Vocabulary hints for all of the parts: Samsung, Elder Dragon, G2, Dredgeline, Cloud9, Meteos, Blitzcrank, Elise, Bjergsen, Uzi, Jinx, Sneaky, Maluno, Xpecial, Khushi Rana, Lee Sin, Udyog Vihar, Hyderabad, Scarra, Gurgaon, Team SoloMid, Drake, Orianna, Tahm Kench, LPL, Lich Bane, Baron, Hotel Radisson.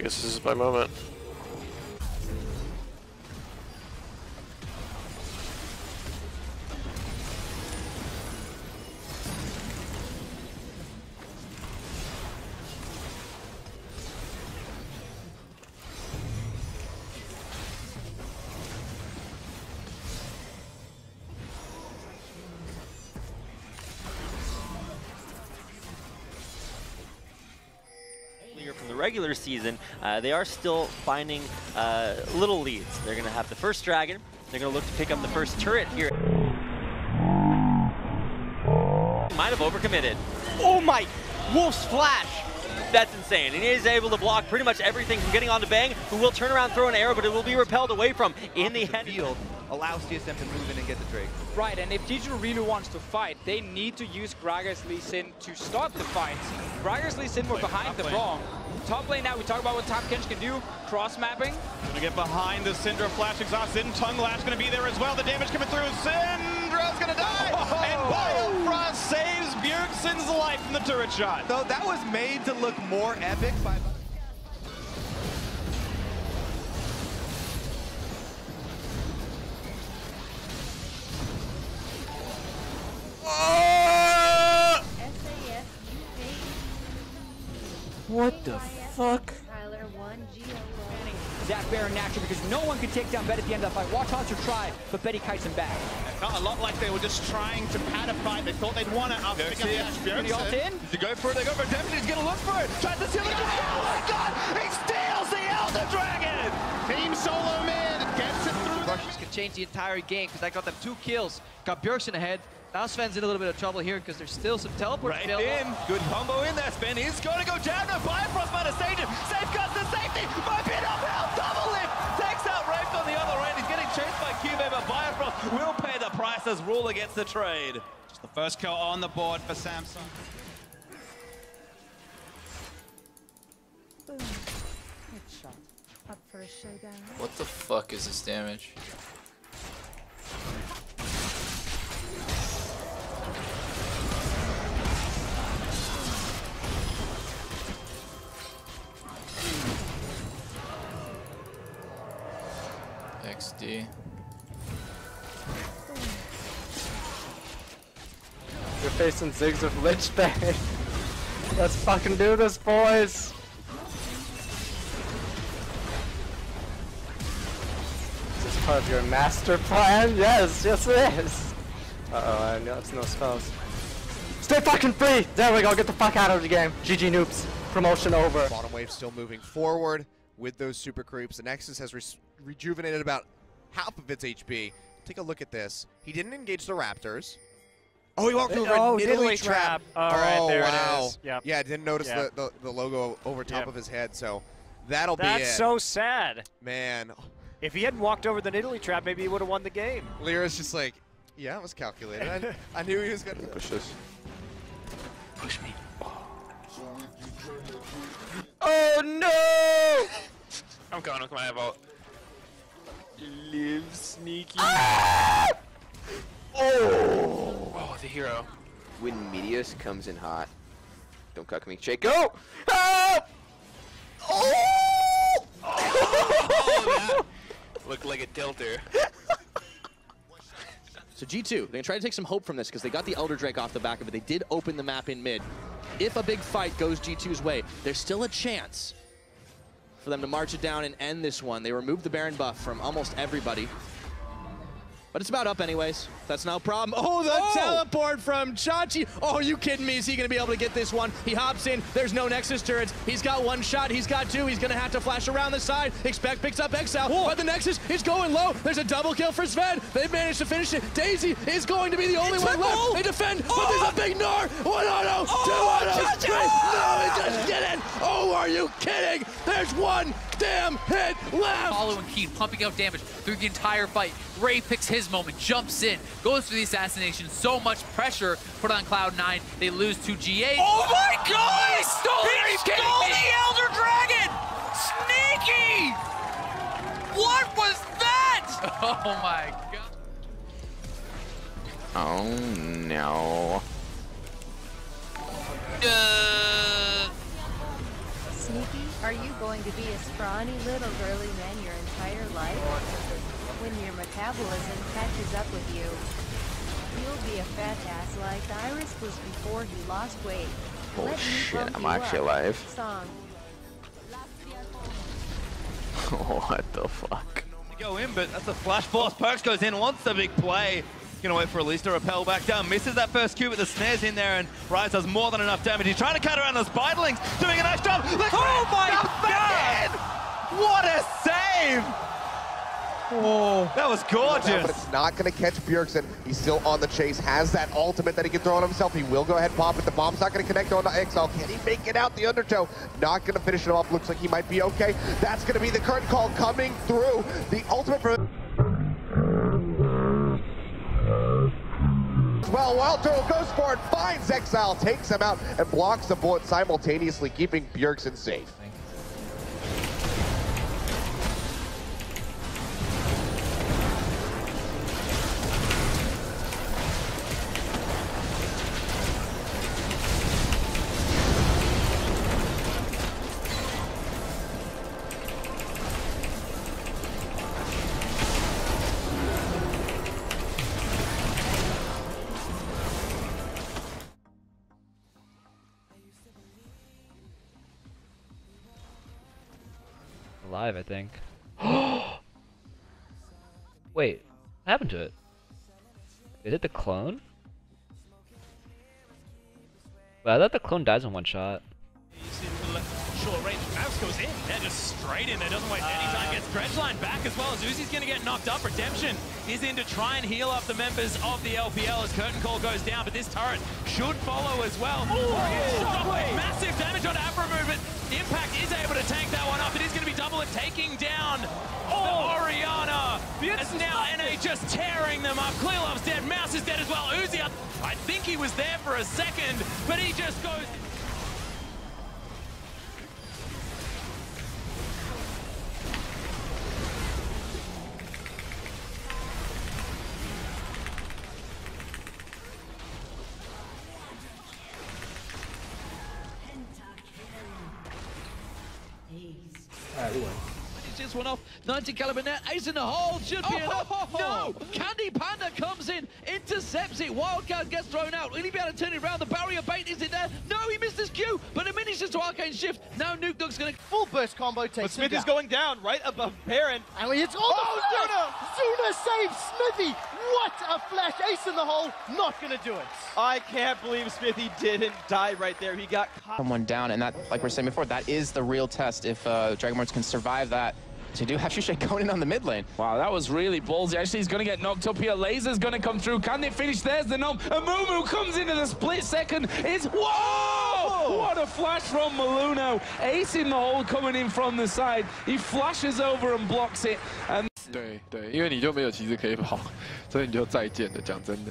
I guess this is my moment. Regular season, they are still finding little leads. They're going to have the first dragon. They're going to look to pick up the first turret here. Might have overcommitted. Oh my! Wolf's Flash! That's insane. And he is able to block pretty much everything from getting onto Bang, who will turn around, throw an arrow, but it will be repelled away from in the head. Field allows TSM to move in and get the Drake. Right, and if G2 really wants to fight, they need to use Gragas Lee Sin to start the fight. Gragas Lee Sin were behind the wrong. Top lane now, we talk about what Tahm Kench can do. Cross mapping. Gonna get behind the Syndra Flash Exhaust. Sin Tongue Lash gonna be there as well. The damage coming through. Syndra's gonna die! Oh. And Biofrost saves Bjergsen's life from the turret shot. Though that was made to look more epic by... What the fuck? That Baron natural because no one could take down Bet at the end of the fight. Watch Hunter try, but Betty kites him back. It felt a lot like they were just trying to pad a fight. They thought they'd won it after picking up the Bjergsen. They go for it, they go for it. Damage, he's gonna look for it. Tries to steal it. Oh my god! He steals the Elder Dragon! Team SoloMid gets it through. Russians could change the entire game because I got them 2 kills. Got Bjergsen ahead. Now Sven's in a little bit of trouble here because there's still some teleports available. Right in. Good combo in there, Sven. He's going to go down to Biofrost by the stage. Safe cuts to safety. Might be enough help. Doublelift takes out Rafe on the other end. He's getting chased by QB, but Biofrost will pay the price as rule against the trade. Just the first kill on the board for Samsung. Boom. Headshot. Up for a showdown. What the fuck is this damage? XD. You're facing Ziggs with Lich Bane. Let's fucking do this, boys. Is this part of your master plan? Yes, yes it is. Uh-oh, I know it's no spells. Stay fucking free! There we go, get the fuck out of the game. GG noobs, promotion over. Bottom wave still moving forward with those super creeps. The Nexus has rejuvenated about half of its HP. Take a look at this. He didn't engage the Raptors. Oh, he walked over a Nidalee trap. Oh, there it is. Yep. Yeah, I didn't notice the logo over top of his head, so that'll be it. That's so sad. Man. If he hadn't walked over the Nidalee trap, maybe he would have won the game. Lyra's just like, yeah, it was calculated. I knew he was going to push this. Push me. Oh, no! I'm coming, I have ult. Live, Sneaky. Ah! Oh! Oh, the hero. When Meteos comes in hot. Don't cuck me. Shake. Go! Ah! Oh! Oh! Looked like a tilter. So G2, they're going to try to take some hope from this because they got the Elder Drake off the back of it. They did open the map in mid. If a big fight goes G2's way, there's still a chance for them to march it down and end this one. They removed the Baron buff from almost everybody. But it's about up anyways. That's no problem. Oh, the teleport from Chachi. Oh, are you kidding me? Is he going to be able to get this one? He hops in. There's no Nexus turrets. He's got 1 shot. He's got 2. He's going to have to flash around the side. Xpec picks up Exile. But the Nexus is going low. There's a double kill for Sven. They've managed to finish it. Daisy is going to be the only one left. They defend, but there's a big Gnar. 1 auto, 2 autos, Chachi. No, he doesn't get it. Oh, are you kidding? There's 1 damn hit left. Follow and keep pumping out damage through the entire fight. Ray picks his moment, jumps in, goes through the assassination. So much pressure put on Cloud9. They lose to GA. Oh my god! He stole it! He stole the Elder Dragon! Sneaky! What was that? Oh my god. Oh no. Sneaky? Are you going to be a scrawny little girly man your entire life? When your metabolism catches up with you, you'll be a fat ass like Iris was before he lost weight. Oh shit, I'm actually alive. Song. What the fuck? They go in, but that's a flash force. Perks goes in, wants the big play. Gonna wait for Elise to rappel back down. Misses that first Q, but the snare's in there, and Ryze does more than enough damage. He's trying to cut around those spiderlings, doing a nice job. Let's oh my god! What a save! Oh, that was gorgeous. That, but it's not gonna catch Bjergsen. He's still on the chase. Has that ultimate that he can throw on himself. He will go ahead, pop it. The bomb's not gonna connect on the Exile. Can he make it out the Undertow? Not gonna finish him off. Looks like he might be okay. That's gonna be the curtain call coming through. The ultimate for. Well, Wild Turtle goes for it, finds Exile, takes him out, and blocks the bullet simultaneously, keeping Bjergsen safe. Alive, I think. Wait, what happened to it? Is it the clone? Well, I thought the clone dies in one shot. Short range, Mouse goes in. They're just straight in there. Doesn't waste any time. Gets Dredgeline back as well as Uzi's gonna get knocked up. Redemption is in to try and heal up the members of the LPL as Curtain Call goes down, but this turret should follow as well. Massive damage on Abramov, but Impact is able to tank that one up. It is gonna be Doublelift taking down the Orianna. As now NA just tearing them up. Clearlove's dead, Mouse is dead as well. Uzi, I think he was there for a second, but he just goes. One off, 90 caliber net, ace in the hole, should be enough. No, Candy Panda comes in, intercepts it, Wildcard gets thrown out. Will he be able to turn it around? The barrier bait, is it there? No, he missed his Q, but it finishes to Arcane Shift. Now Nuke Dog's gonna full burst combo take. But Smith is going down right above Baron. And it's all Zuna saves Smithy. What a flash, ace in the hole, not gonna do it. I can't believe Smithy didn't die right there. He got caught. Someone down, and that, like we were saying before, that is the real test if Dragonborns can survive that. To do actually shake going in on the mid lane. Wow, that was really ballsy. Actually, he's going to get knocked up here. Laser's going to come through. Can they finish? There's the Gnome. Amumu comes into the split second. It's... Whoa! What a flash from Maluno. Ace in the hole coming in from the side. He flashes over and blocks it. And... 对,对,因为你就没有骑士可以跑,所以你就再见了,讲真的。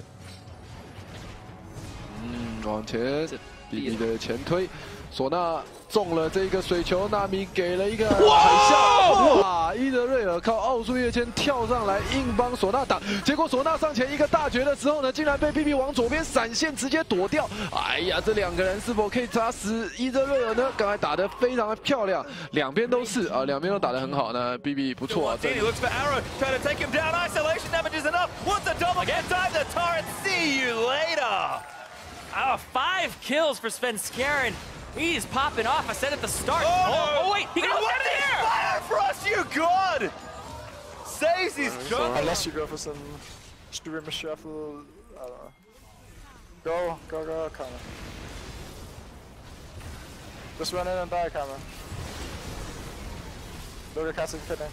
嗯,往前,比你的前推。 唢呐中了这个水球，纳米给了一个海啸。哇！伊德瑞尔靠奥术跃迁跳上来，硬帮唢呐打。结果唢呐上前一个大绝的时候呢，竟然被 BB 往左边闪现，直接躲掉。哎呀，这两个人是否可以砸死伊德瑞尔呢？刚才打得非常的漂亮，两边都是啊，两边都打得很好呢。BB 不错啊。He looks for arrow, trying to take him down. Isolation damage is enough. What's a double get dive the turret? See you later. Oh, 5 kills for Sven Skaren. He's popping off. I said at the start. Oh, no. Oh wait, he got one there. Biofrost, you god! Saves his job. Unless you go for some stupid shuffle, I don't know. Go, go, go, Karma. Just run in and die, Karma. Look at Castle, kill him.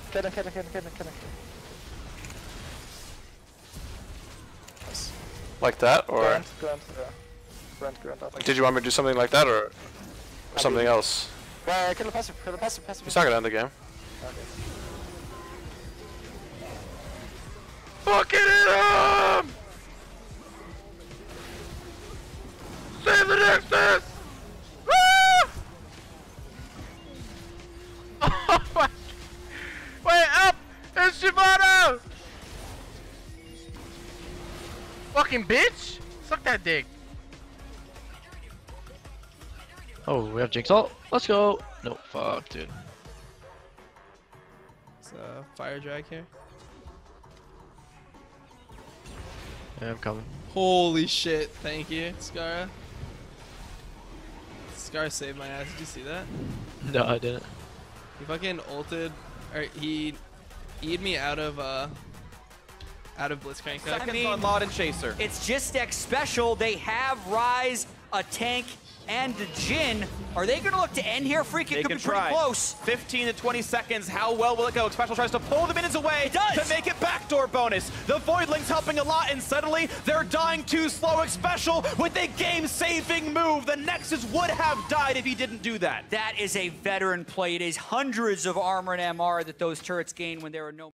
Nice. Like that, or? Grunt, yeah. Grunt, like did you want me to do something like that, or? Something else. Yeah, kill the passive. He's not gonna end the game. Okay. Fucking hit him! Save the Nexus! Oh my! Wait up! It's Shyvana! Fucking bitch! Suck that dick! Oh, we have Jinx ult? Let's go. No, fuck, dude. It's a fire drag here. Yeah, I'm coming. Holy shit, thank you, Scarra. Scarra saved my ass, did you see that? No, I didn't. He fucking ulted, or he E'd me out of Blitzcrank. Seconds on Laud and Chaser. It's just Xpecial, they have Ryze, a tank, and the Jhin. Are they gonna look to end here? Freak, it could be pretty close. 15 to 20 seconds, how well will it go? Xpecial tries to pull the minutes away. It does! To make it backdoor bonus. The Voidling's helping a lot, and suddenly they're dying too slow. Xpecial with a game-saving move. The Nexus would have died if he didn't do that. That is a veteran play. It is hundreds of armor and MR that those turrets gain when there are no...